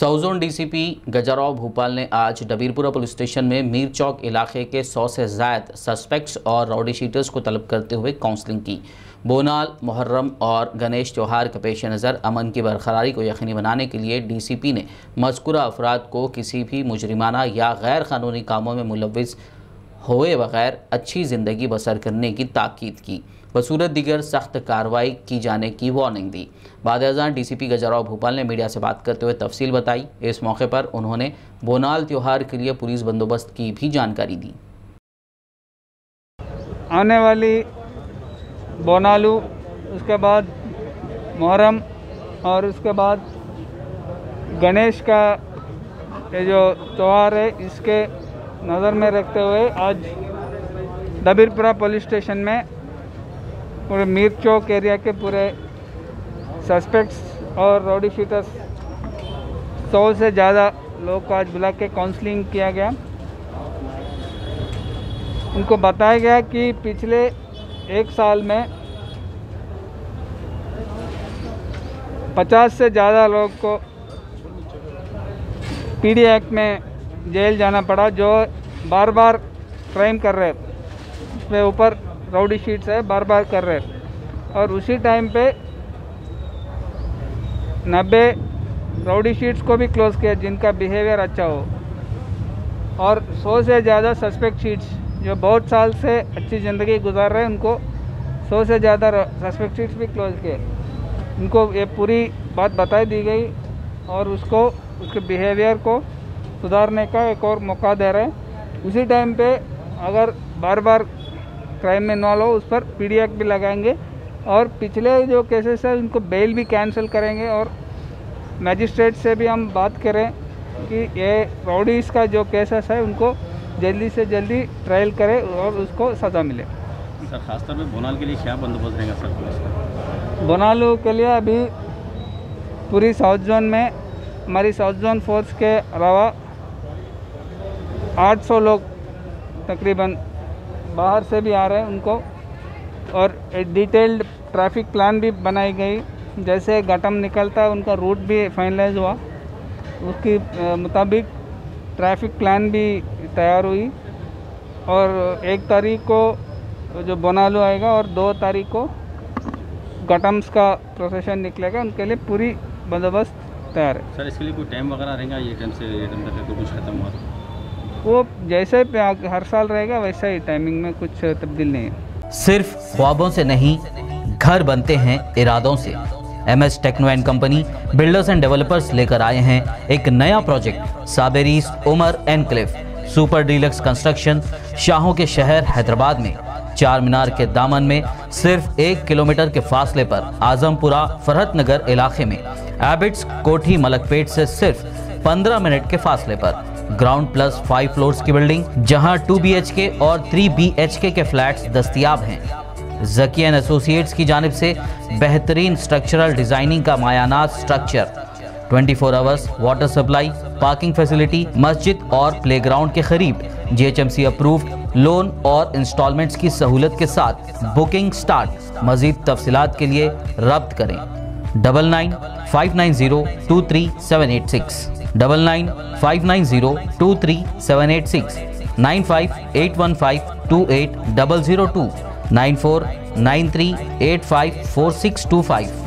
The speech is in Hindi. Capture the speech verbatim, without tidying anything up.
साउथ डीसीपी गजराव भोपाल ने आज डबीरपुरा पुलिस स्टेशन में मीर चौक इलाके के सौ से ज़ायद सस्पेक्ट्स और रॉडी शीटर्स को तलब करते हुए काउंसलिंग की। बोनाल, मुहर्रम और गणेश त्यौहार के पेश नज़र अमन की बरकरारी को यकीनी बनाने के लिए डीसीपी ने मज़कूरा अफराद को किसी भी मुजरिमाना या गैर कानूनी कामों में मुलविस होए बगैर अच्छी ज़िंदगी बसर करने की ताकीद की। बसूरत दीगर सख्त कार्रवाई की जाने की वार्निंग दी। बाद अज़ां डीसीपी गजराव भोपाल ने मीडिया से बात करते हुए तफसील बताई। इस मौके पर उन्होंने बोनाल त्यौहार के लिए पुलिस बंदोबस्त की भी जानकारी दी। आने वाली बोनालू, उसके बाद मुहर्रम और उसके बाद गणेश का ये जो त्यौहार है, इसके नज़र में रखते हुए आज डबीरपुरा पुलिस स्टेशन में पूरे मीर चौक एरिया के पूरे सस्पेक्ट्स और रॉडी शूटर्स सौ से ज़्यादा लोग को आज बुला के काउंसलिंग किया गया। उनको बताया गया कि पिछले एक साल में पचास से ज़्यादा लोग को पीडी एक्ट में जेल जाना पड़ा, जो बार बार क्राइम कर रहे हैं, उसमें ऊपर राउडी शीट्स है, बार बार कर रहे हैं। और उसी टाइम पे नब्बे राउडी शीट्स को भी क्लोज किया जिनका बिहेवियर अच्छा हो, और सौ से ज़्यादा सस्पेक्ट शीट्स जो बहुत साल से अच्छी ज़िंदगी गुजार रहे हैं, उनको सौ से ज़्यादा सस्पेक्ट शीट्स भी क्लोज किए। उनको ये पूरी बात बताई दी गई और उसको उसके बिहेवियर को सुधारने का एक और मौका दे रहे हैं। उसी टाइम पे अगर बार बार क्राइम में इन्वॉल्व हो, उस पर पीडी एक्ट भी लगाएंगे और पिछले जो केसेस हैं उनको बेल भी कैंसिल करेंगे। और मजिस्ट्रेट से भी हम बात करें कि ये राउडीज़ का जो केसेस है उनको जल्दी से जल्दी ट्रायल करें और उसको सज़ा मिले। सर, खासतौर पे बोनाल के लिए क्या बंदोबस्त रहेगा सर पुलिस? बोनाल के लिए अभी पूरी साउथ जोन में हमारी साउथ जोन फोर्स के अलावा आठ सौ लोग तकरीबन बाहर से भी आ रहे हैं उनको, और डिटेल्ड ट्रैफिक प्लान भी बनाई गई। जैसे गटम निकलता है उनका रूट भी फाइनलाइज हुआ, उसके मुताबिक ट्रैफिक प्लान भी तैयार हुई। और एक तारीख को जो बोनालू आएगा और दो तारीख को गटम्स का प्रोसेशन निकलेगा, उनके लिए पूरी बंदोबस्त तैयार है। सर, इसके लिए कोई टाइम वगैरह रहेगा? ये टाइम से ये टाइम तक कुछ खत्म हुआ वो जैसे हर साल रहेगा वैसा ही टाइमिंग में, कुछ तब्दील नहीं है। सिर्फ ख्वाबों से नहीं, घर बनते हैं इरादों से। MS techno and company builders and developers लेकर आए हैं एक नया प्रोजेक्ट साबे उमर and cliff super deluxe construction, शाहों के शहर हैदराबाद में चार मीनार के दामन में सिर्फ एक किलोमीटर के फासले पर आजमपुरा फरहत नगर इलाके में एबिट्स कोठी मलकपेट से सिर्फ पंद्रह मिनट के फासले पर ग्राउंड प्लस फाइव फ्लोर्स की बिल्डिंग, जहां टू बी एच के और थ्री बी एच के के फ्लैट्स दस्तियाब हैं। जकियान एसोसिएट्स की जानिब से बेहतरीन स्ट्रक्चरल डिजाइनिंग का मायानाज स्ट्रक्चर, चौबीस hours water supply, parking facility, मस्जिद और प्लेग्राउंड के करीब, जीएचएमसी अप्रूव्ड लोन और इंस्टॉलमेंट्स की सहूलत के साथ बुकिंग स्टार्ट। मजीद तफसीलात के लिए रब्त करें double nine five nine zero two three seven eight six, double nine five nine zero two three seven eight six, nine five eight one five two eight double zero two, nine four nine three eight five four six two five.